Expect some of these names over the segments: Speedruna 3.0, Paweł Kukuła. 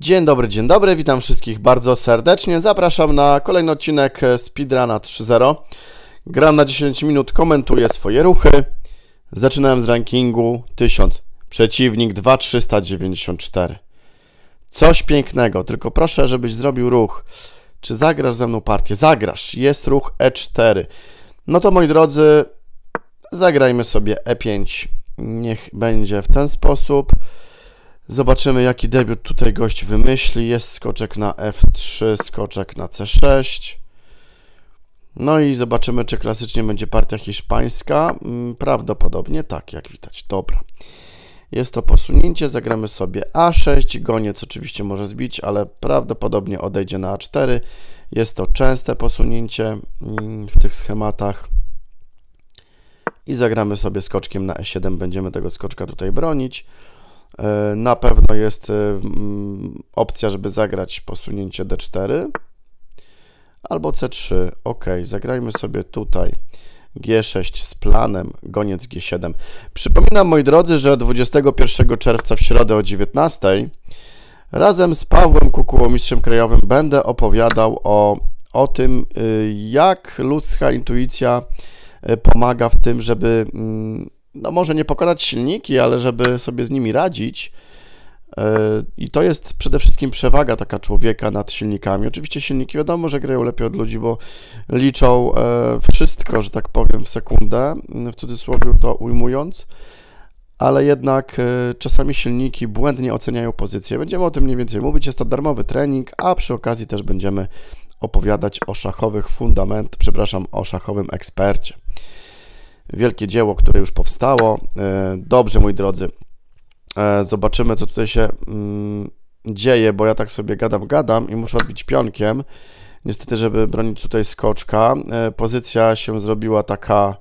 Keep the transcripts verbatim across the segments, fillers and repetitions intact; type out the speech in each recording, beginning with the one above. Dzień dobry, dzień dobry, witam wszystkich bardzo serdecznie. Zapraszam na kolejny odcinek Speedruna trzy zero. Gram na dziesięć minut, komentuję swoje ruchy. Zaczynałem z rankingu tysiąc, przeciwnik dwa tysiące trzysta dziewięćdziesiąt cztery. Coś pięknego, tylko proszę, żebyś zrobił ruch. Czy zagrasz ze mną partię? Zagrasz, jest ruch e cztery. No to moi drodzy, zagrajmy sobie e pięć. Niech będzie w ten sposób. Zobaczymy, jaki debiut tutaj gość wymyśli. Jest skoczek na f trzy, skoczek na c sześć. No i zobaczymy, czy klasycznie będzie partia hiszpańska. Prawdopodobnie tak, jak widać. Dobra. Jest to posunięcie. Zagramy sobie a sześć. Goniec oczywiście może zbić, ale prawdopodobnie odejdzie na a cztery. Jest to częste posunięcie w tych schematach. I zagramy sobie skoczkiem na e siedem. Będziemy tego skoczka tutaj bronić. Na pewno jest opcja, żeby zagrać posunięcie d cztery albo c trzy. Ok, zagrajmy sobie tutaj g sześć z planem, goniec g siedem. Przypominam, moi drodzy, że dwudziestego pierwszego czerwca w środę o dziewiętnastej razem z Pawłem Kukułą, mistrzem krajowym, będę opowiadał o, o tym, jak ludzka intuicja pomaga w tym, żeby... No może nie pokonać silniki, ale żeby sobie z nimi radzić. I to jest przede wszystkim przewaga taka człowieka nad silnikami. Oczywiście silniki wiadomo, że grają lepiej od ludzi, bo liczą wszystko, że tak powiem, w sekundę, w cudzysłowie to ujmując, ale jednak czasami silniki błędnie oceniają pozycję. Będziemy o tym mniej więcej mówić, jest to darmowy trening, a przy okazji też będziemy opowiadać o szachowych fundament, przepraszam, o szachowym ekspercie. Wielkie dzieło, które już powstało. Dobrze, moi drodzy, zobaczymy, co tutaj się dzieje, bo ja tak sobie gadam, gadam i muszę odbić pionkiem. Niestety, żeby bronić tutaj skoczka, pozycja się zrobiła taka,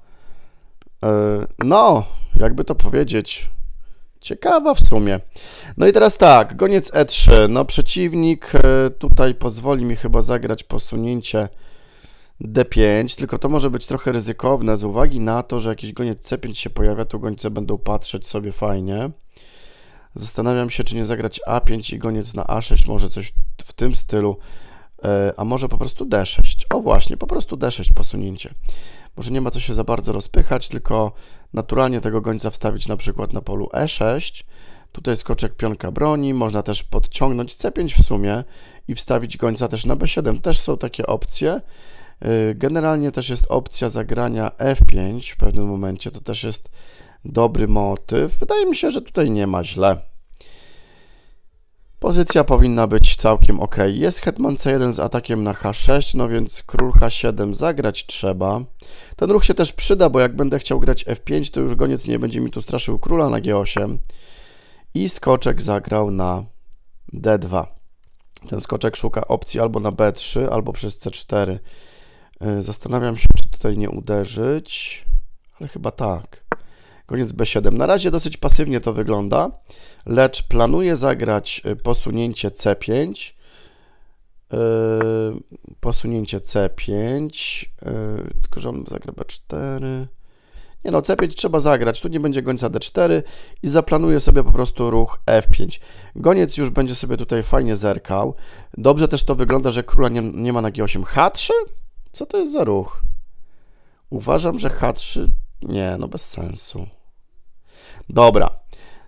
no, jakby to powiedzieć, ciekawa w sumie. No i teraz tak, goniec e trzy. No przeciwnik tutaj pozwoli mi chyba zagrać posunięcie d pięć, tylko to może być trochę ryzykowne z uwagi na to, że jakiś goniec c pięć się pojawia, tu gońce będą patrzeć sobie fajnie. Zastanawiam się, czy nie zagrać a pięć i goniec na a sześć, może coś w tym stylu, a może po prostu d sześć. O właśnie, po prostu d sześć posunięcie. Może nie ma co się za bardzo rozpychać, tylko naturalnie tego gońca wstawić na przykład na polu e sześć. Tutaj skoczek pionka broni, można też podciągnąć c pięć w sumie i wstawić gońca też na b siedem. Też są takie opcje. Generalnie też jest opcja zagrania f pięć w pewnym momencie, to też jest dobry motyw. Wydaje mi się, że tutaj nie ma źle. Pozycja powinna być całkiem ok. Jest hetman c jeden z atakiem na h sześć, no więc król h siedem zagrać trzeba. Ten ruch się też przyda, bo jak będę chciał grać f pięć, to już goniec nie będzie mi tu straszył króla na g osiem. I skoczek zagrał na d dwa. Ten skoczek szuka opcji albo na b trzy, albo przez c cztery. Zastanawiam się, czy tutaj nie uderzyć, ale chyba tak. Goniec b siedem. Na razie dosyć pasywnie to wygląda, lecz planuję zagrać posunięcie c pięć. Yy, posunięcie c pięć, yy, tylko że on zagra b cztery. Nie no, c pięć trzeba zagrać, tu nie będzie gońca d cztery i zaplanuję sobie po prostu ruch f pięć. Goniec już będzie sobie tutaj fajnie zerkał. Dobrze też to wygląda, że króla nie, nie ma na g osiem. h trzy? Co to jest za ruch? Uważam, że h trzy... Nie, no bez sensu. Dobra.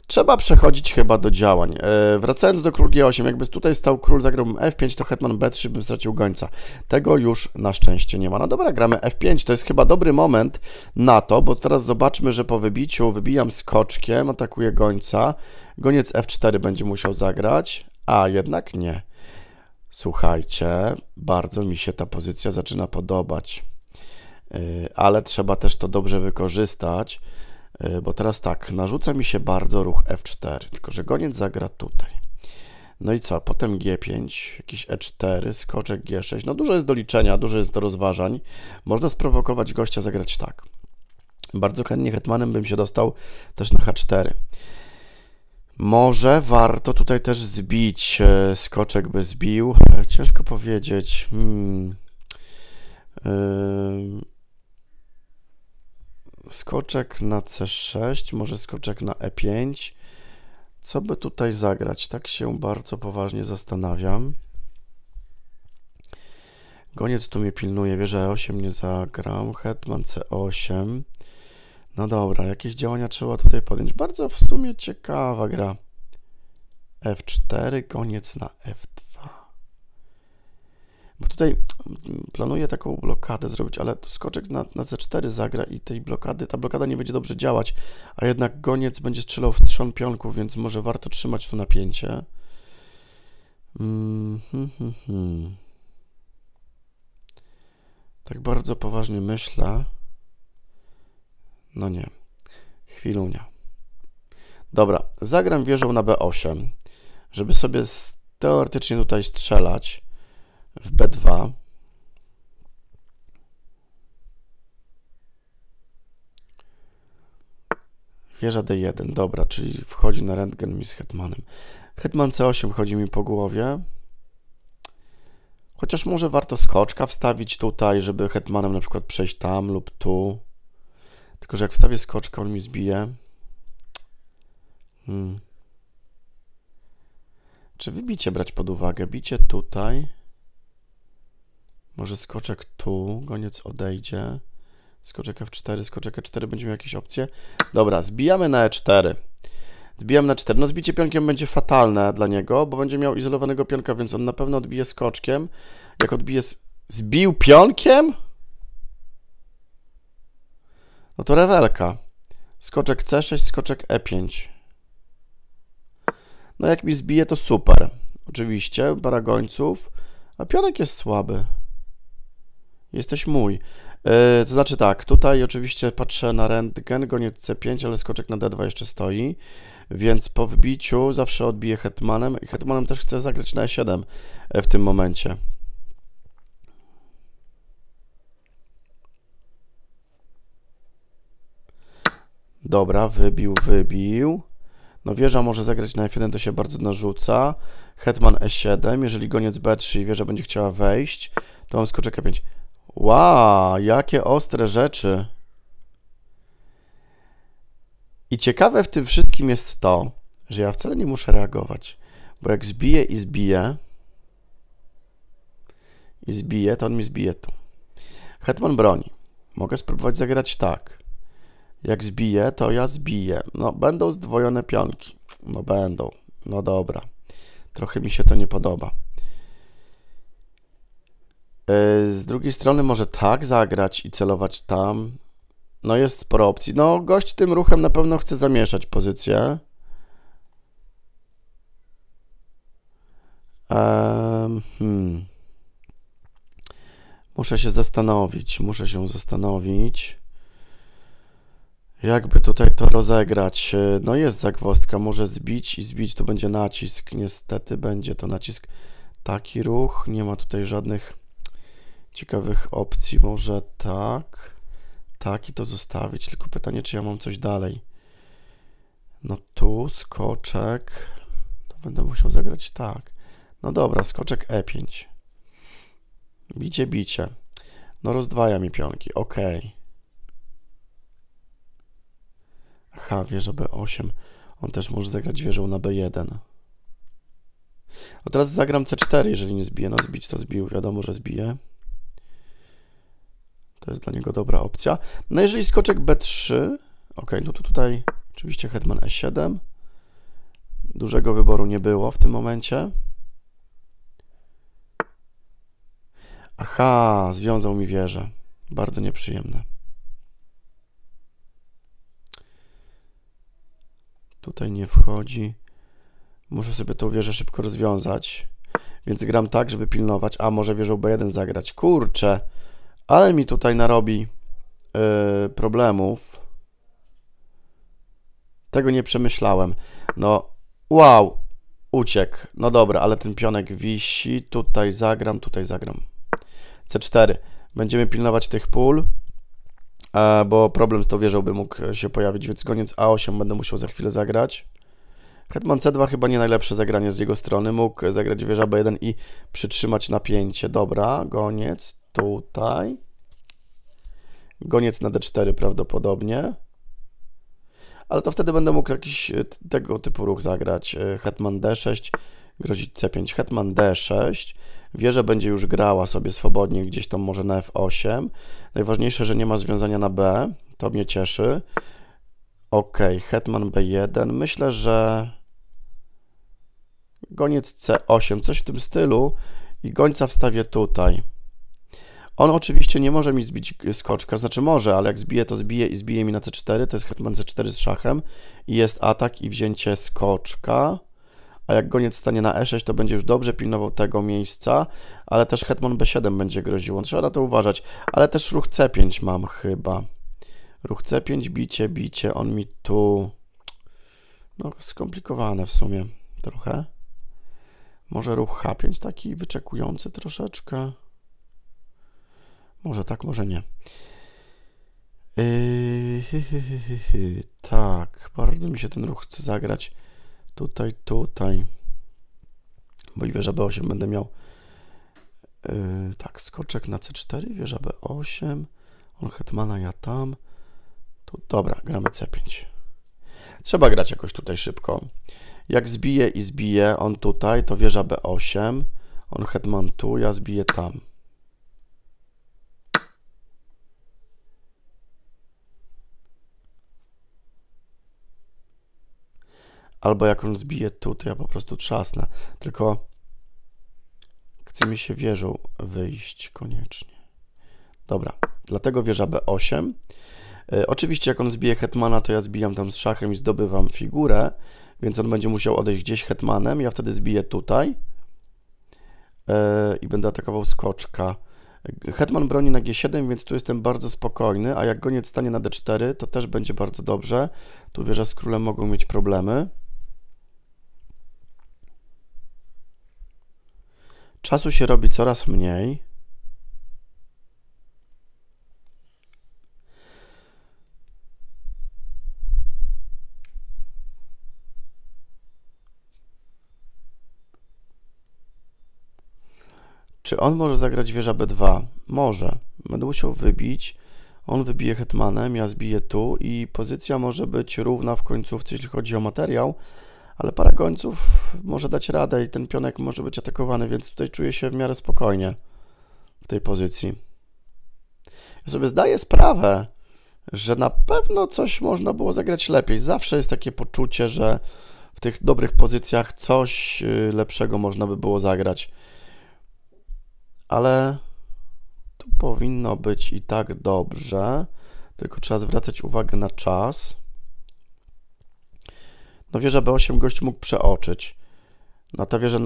Trzeba przechodzić chyba do działań. Yy, wracając do król g osiem, jakby tutaj stał król, zagrałbym f pięć, to hetman b trzy, bym stracił gońca. Tego już na szczęście nie ma. No dobra, gramy f pięć, to jest chyba dobry moment na to, bo teraz zobaczmy, że po wybiciu wybijam skoczkiem, atakuję gońca. Goniec f cztery będzie musiał zagrać, a jednak nie. Słuchajcie, bardzo mi się ta pozycja zaczyna podobać, ale trzeba też to dobrze wykorzystać, bo teraz tak, narzuca mi się bardzo ruch f cztery, tylko że goniec zagra tutaj. No i co, potem g pięć, jakiś e cztery, skoczek g sześć, no dużo jest do liczenia, dużo jest do rozważań. Można sprowokować gościa, zagrać tak. Bardzo chętnie hetmanem bym się dostał też na h cztery. Może warto tutaj też zbić, skoczek by zbił, ciężko powiedzieć, hmm. Skoczek na c sześć, może skoczek na e pięć, Co by tutaj zagrać? Tak się bardzo poważnie zastanawiam. Goniec tu mnie pilnuje, wieża e osiem nie zagram, hetman c osiem. No dobra, jakieś działania trzeba tutaj podjąć. Bardzo w sumie ciekawa gra. f cztery, goniec na f dwa. Bo tutaj planuję taką blokadę zrobić, ale skoczek na, na c cztery zagra i tej blokady, ta blokada nie będzie dobrze działać, a jednak goniec będzie strzelał w trzon pionków, więc może warto trzymać tu napięcie. Hmm, hmm, hmm, hmm. Tak bardzo poważnie myślę. No nie. Chwilunia. Dobra, zagram wieżą na b osiem, żeby sobie teoretycznie tutaj strzelać w b dwa. Wieża d jeden, dobra, czyli wchodzi na rentgen mi z hetmanem. Hetman c osiem chodzi mi po głowie. Chociaż może warto skoczka wstawić tutaj, żeby hetmanem na przykład przejść tam lub tu. Tylko że jak wstawię skoczka, on mi zbije. Hmm. Czy wybicie brać pod uwagę? Bicie tutaj. Może skoczek tu. Goniec odejdzie. Skoczek f cztery. Skoczek e cztery. Będziemy jakieś opcje. Dobra, zbijamy na e cztery. Zbijam na e cztery. No zbicie pionkiem będzie fatalne dla niego, bo będzie miał izolowanego pionka, więc on na pewno odbije skoczkiem. Jak odbije... Zbił pionkiem? No to rewelka. Skoczek c sześć, skoczek e pięć. No jak mi zbije, to super. Oczywiście, para gońców. A pionek jest słaby. Jesteś mój. Yy, to znaczy tak, tutaj oczywiście patrzę na rentgen, goniec c pięć, ale skoczek na d dwa jeszcze stoi. Więc po wbiciu zawsze odbiję hetmanem. I hetmanem też chcę zagrać na e siedem w tym momencie. Dobra, wybił, wybił. No wieża może zagrać na f jeden, to się bardzo narzuca. Hetman e siedem, jeżeli goniec b trzy i wieża będzie chciała wejść, to mam skoczek e pięć. Wow, jakie ostre rzeczy. I ciekawe w tym wszystkim jest to, że ja wcale nie muszę reagować, bo jak zbiję i zbiję, i zbiję, to on mi zbije tu. Hetman broni. Mogę spróbować zagrać tak. Jak zbiję, to ja zbiję. No, będą zdwojone pionki. No, będą. No dobra. Trochę mi się to nie podoba. Yy, z drugiej strony może tak zagrać i celować tam. No, jest sporo opcji. No, gość tym ruchem na pewno chce zamieszać pozycję. Ehm, hmm. Muszę się zastanowić. Muszę się zastanowić. Jakby tutaj to rozegrać? No jest zagwozdka, może zbić i zbić, tu będzie nacisk, niestety będzie to nacisk. Taki ruch, nie ma tutaj żadnych ciekawych opcji, może tak, tak i to zostawić, tylko pytanie, czy ja mam coś dalej. No tu skoczek, to będę musiał zagrać tak. No dobra, skoczek e pięć. Bicie, bicie. No rozdwaja mi pionki, ok. Aha, wieża b osiem. On też może zagrać wieżą na b jeden. A teraz zagram c cztery, jeżeli nie zbije. No zbić to zbił, wiadomo, że zbije. To jest dla niego dobra opcja. No jeżeli skoczek b trzy, ok, no to tutaj oczywiście hetman e siedem. Dużego wyboru nie było w tym momencie. Aha, związał mi wieżę. Bardzo nieprzyjemne. Tutaj nie wchodzi. Muszę sobie tą wieżę szybko rozwiązać. Więc gram tak, żeby pilnować. A, może wieżą b jeden zagrać. Kurczę, ale mi tutaj narobi yy, problemów. Tego nie przemyślałem. No, wow, uciekł. No dobra, ale ten pionek wisi. Tutaj zagram, tutaj zagram. c cztery. Będziemy pilnować tych pól. Bo problem z tą wieżą by mógł się pojawić, więc goniec a osiem będę musiał za chwilę zagrać. Hetman c dwa chyba nie najlepsze zagranie z jego strony. Mógł zagrać wieża b jeden i przytrzymać napięcie. Dobra, goniec tutaj. Goniec na d cztery prawdopodobnie. ale to wtedy będę mógł jakiś tego typu ruch zagrać. Hetman D sześć, grozić C pięć, hetman D sześć, wieża będzie już grała sobie swobodnie gdzieś tam może na F osiem. Najważniejsze, że nie ma związania na B, to mnie cieszy. Ok, hetman B jeden, myślę, że goniec C osiem, coś w tym stylu i gońca wstawię tutaj. On oczywiście nie może mi zbić skoczka, znaczy może, ale jak zbije, to zbije i zbije mi na C cztery, to jest hetman C cztery z szachem i jest atak i wzięcie skoczka. A jak goniec stanie na E sześć, to będzie już dobrze pilnował tego miejsca, ale też hetman B siedem będzie groził, on trzeba na to uważać, ale też ruch C pięć mam chyba. Ruch C pięć, bicie, bicie, on mi tu... No, skomplikowane w sumie trochę. Może ruch H pięć taki wyczekujący troszeczkę. Może tak, może nie. Yy, hy, hy, hy, hy. Tak, bardzo mi się ten ruch chce zagrać. Tutaj, tutaj. Bo i wieża B osiem będę miał. Yy, tak, skoczek na C cztery, wieża B osiem. On hetmana, ja tam. Tu, dobra, gramy C pięć. Trzeba grać jakoś tutaj szybko. Jak zbije i zbije on tutaj, to wieża B osiem. On hetman tu, ja zbiję tam. Albo jak on zbije tu, to ja po prostu trzasnę. Tylko chce mi się wieżą wyjść koniecznie. Dobra, dlatego wieża B osiem. Yy, oczywiście jak on zbije hetmana, to ja zbijam tam z szachem i zdobywam figurę, więc on będzie musiał odejść gdzieś hetmanem. Ja wtedy zbiję tutaj yy, i będę atakował skoczka. Hetman broni na G siedem, więc tu jestem bardzo spokojny, a jak goniec stanie na D cztery, to też będzie bardzo dobrze. Tu wieża z królem mogą mieć problemy. Czasu się robi coraz mniej. Czy on może zagrać wieża B dwa? Może. Będę musiał wybić. On wybije hetmanem, ja zbiję tu i pozycja może być równa w końcówce, jeśli chodzi o materiał, ale para gońców może dać radę i ten pionek może być atakowany, więc tutaj czuję się w miarę spokojnie w tej pozycji. Ja sobie zdaję sprawę, że na pewno coś można było zagrać lepiej. Zawsze jest takie poczucie, że w tych dobrych pozycjach coś lepszego można by było zagrać. Ale tu powinno być i tak dobrze, tylko trzeba zwracać uwagę na czas. No wieża B osiem gość mógł przeoczyć. No ta wieża,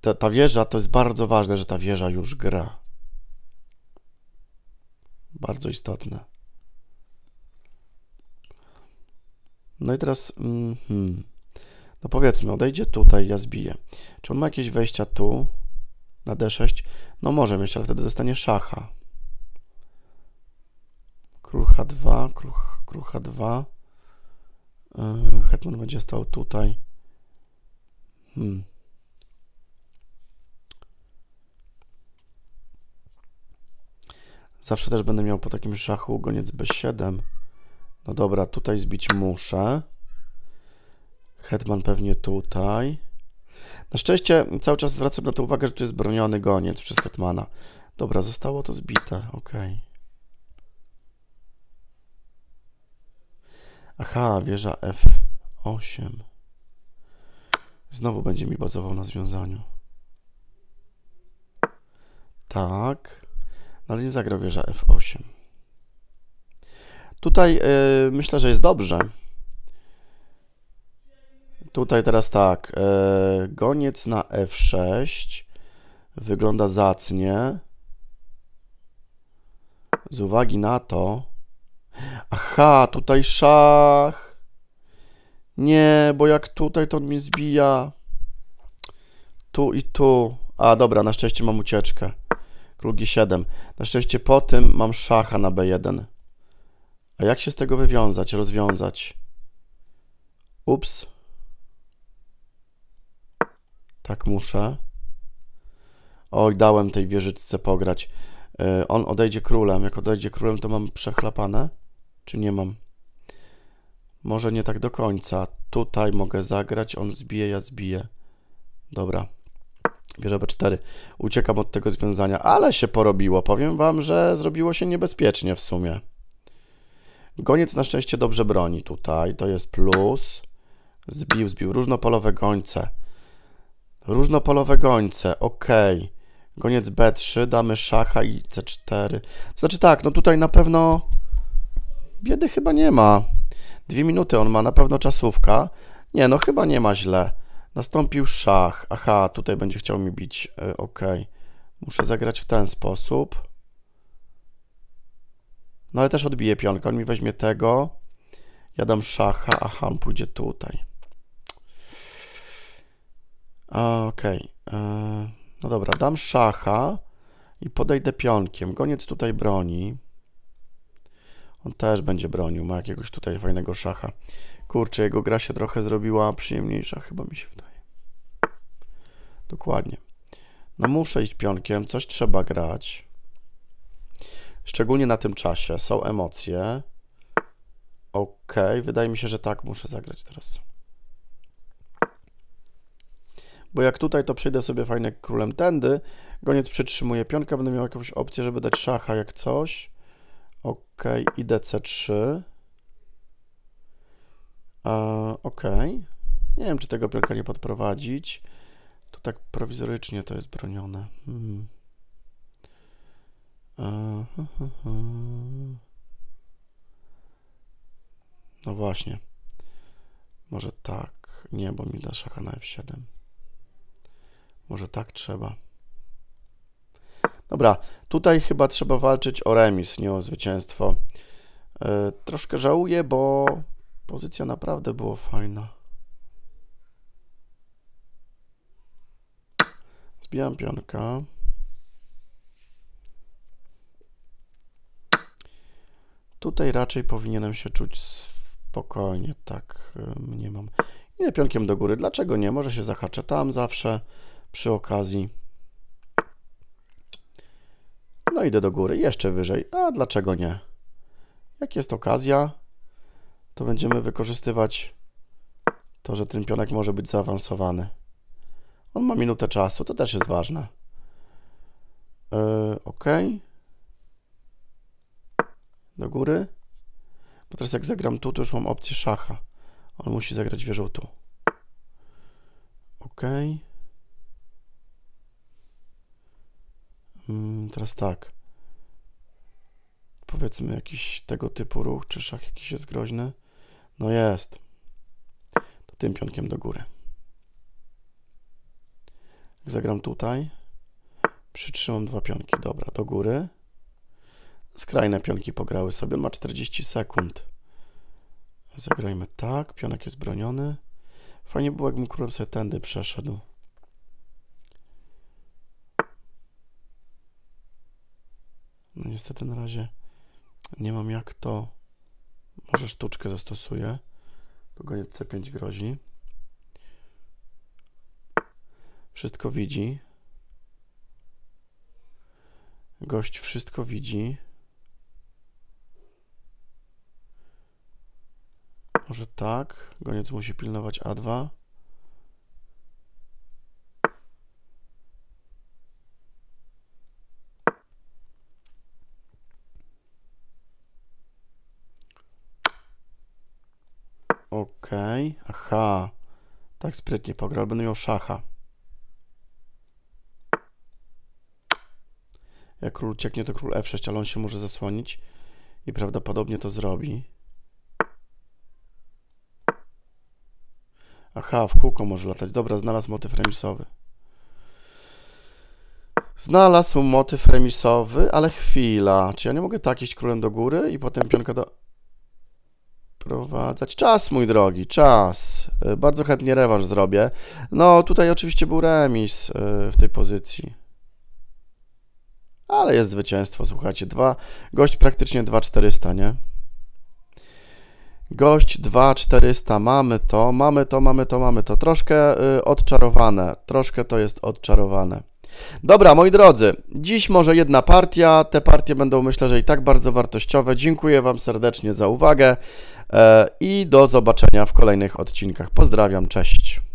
ta, ta wieża, to jest bardzo ważne, że ta wieża już gra. Bardzo istotne. No i teraz, mm-hmm. no powiedzmy, odejdzie tutaj, ja zbiję. Czy on ma jakieś wejścia tu? Na D sześć, no może mieć, ale wtedy dostanie szacha. Król H dwa, król, król H dwa. Yy, hetman będzie stał tutaj. Hmm. Zawsze też będę miał po takim szachu goniec B siedem. No dobra, tutaj zbić muszę. Hetman pewnie tutaj. Na szczęście cały czas zwracam na to uwagę, że tu jest broniony goniec przez hetmana. Dobra, zostało to zbite, ok. Aha, wieża F osiem. Znowu będzie mi bazował na związaniu. Tak, ale nie zagrał wieża F osiem. Tutaj yy, myślę, że jest dobrze. Tutaj teraz tak, e, goniec na F sześć wygląda zacnie z uwagi na to... Aha, tutaj szach! Nie, bo jak tutaj, to on mi zbija. Tu i tu. A, dobra, na szczęście mam ucieczkę. Król G siedem. Na szczęście po tym mam szacha na B jeden. A jak się z tego wywiązać, rozwiązać? Ups. Tak muszę. Oj, dałem tej wieżyczce pograć. Yy, on odejdzie królem. Jak odejdzie królem, to mam przechlapane? Czy nie mam? Może nie tak do końca. Tutaj mogę zagrać, on zbije, ja zbiję. Dobra. Bierzemy cztery. Uciekam od tego związania. Ale się porobiło. Powiem wam, że zrobiło się niebezpiecznie w sumie. Goniec na szczęście dobrze broni tutaj. To jest plus. Zbił, zbił. Różnopolowe gońce. Różnopolowe gońce. Ok. Goniec B trzy. Damy szacha i C cztery. To znaczy tak, no tutaj na pewno biedy chyba nie ma. Dwie minuty on ma, na pewno czasówka. Nie, no chyba nie ma źle. Nastąpił szach. Aha, tutaj będzie chciał mi bić. Yy, ok. Muszę zagrać w ten sposób. No ale też odbiję pionkę. On mi weźmie tego. Ja dam szacha. Aha, on pójdzie tutaj. Ok. Yy, no dobra, dam szacha i podejdę pionkiem. Goniec tutaj broni. On też będzie bronił, ma jakiegoś tutaj fajnego szacha. Kurczę, jego gra się trochę zrobiła przyjemniejsza, chyba mi się wydaje. Dokładnie. No muszę iść pionkiem, coś trzeba grać. Szczególnie na tym czasie. Są emocje. Ok, wydaje mi się, że tak muszę zagrać teraz. Bo jak tutaj, to przejdę sobie fajnie królem tędy. Goniec przytrzymuje pionka, będę miał jakąś opcję, żeby dać szacha jak coś. Ok, idę C trzy. E, ok. Nie wiem, czy tego pionka nie podprowadzić. Tu tak prowizorycznie to jest bronione. Hmm. E, ha, ha, ha. No właśnie. Może tak. Nie, bo mi da szacha na F siedem. Może tak trzeba. Dobra, tutaj chyba trzeba walczyć o remis, nie o zwycięstwo. Yy, troszkę żałuję, bo pozycja naprawdę była fajna. Zbijam pionka. Tutaj raczej powinienem się czuć spokojnie, tak yy, nie mam. Idę pionkiem do góry, dlaczego nie? Może się zahaczę tam zawsze przy okazji. No idę do góry, jeszcze wyżej. A dlaczego nie? Jak jest okazja, to będziemy wykorzystywać to, że ten pionek może być zaawansowany. On ma minutę czasu, to też jest ważne. Yy, ok. Do góry. Bo teraz jak zagram tu, to już mam opcję szacha. On musi zagrać wieżą tu. Ok. Teraz tak, powiedzmy jakiś tego typu ruch, czy szach jakiś jest groźny, no jest, to tym pionkiem do góry. Jak zagram tutaj, przytrzymam dwa pionki, dobra, do góry, skrajne pionki pograły sobie, on ma czterdzieści sekund, zagrajmy tak, pionek jest broniony, fajnie było jakbym królem sobie tędy przeszedł. No niestety na razie nie mam jak to. Może sztuczkę zastosuję. Tu goniec C pięć grozi. Wszystko widzi. Gość wszystko widzi. Może tak. Goniec musi pilnować A dwa. Okej, okay. Aha, tak sprytnie pograł, będę miał szacha. Jak król ucieknie, to król F sześć, ale on się może zasłonić i prawdopodobnie to zrobi. Aha, w kółko może latać. Dobra, znalazł motyw remisowy. Znalazł motyw remisowy, ale chwila. Czy ja nie mogę tak iść królem do góry i potem pionka do... Prowadzać. Czas, mój drogi, czas. Bardzo chętnie rewanż zrobię. No, tutaj oczywiście był remis w tej pozycji. Ale jest zwycięstwo, słuchajcie. Dwa, gość praktycznie dwa czterysta, nie? Gość dwa czterysta. Mamy to, mamy to, mamy to, mamy to. Troszkę odczarowane. Troszkę to jest odczarowane. Dobra, moi drodzy, dziś może jedna partia, te partie będą myślę, że i tak bardzo wartościowe. Dziękuję wam serdecznie za uwagę, i do zobaczenia w kolejnych odcinkach. Pozdrawiam, cześć.